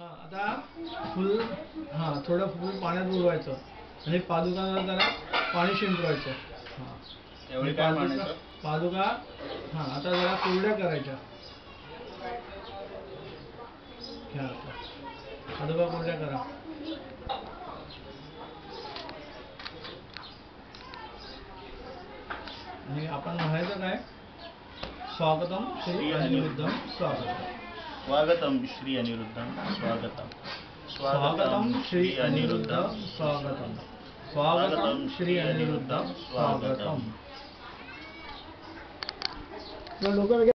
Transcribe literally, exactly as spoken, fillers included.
हाँ आता फूल हाँ थोड़ा फूल पाण्यात बुडवायचं, पादुकांना जरा पाणी शिंपडायचं। हाँ एवढी काय म्हणायचं पादुका हाँ आता जरा कोरड्या करायच्या, क्या पादुका कोरड्या करा। आणि आपण म्हणायचं काय स्वागतम श्री अनिरुद्धम, स्वागतम स्वागतम श्री अनिरुद्धम स्वागतम, स्वागतम श्री अनिरुद्धम स्वागतम, स्वागतम श्री अनिरुद्धम स्वागतम।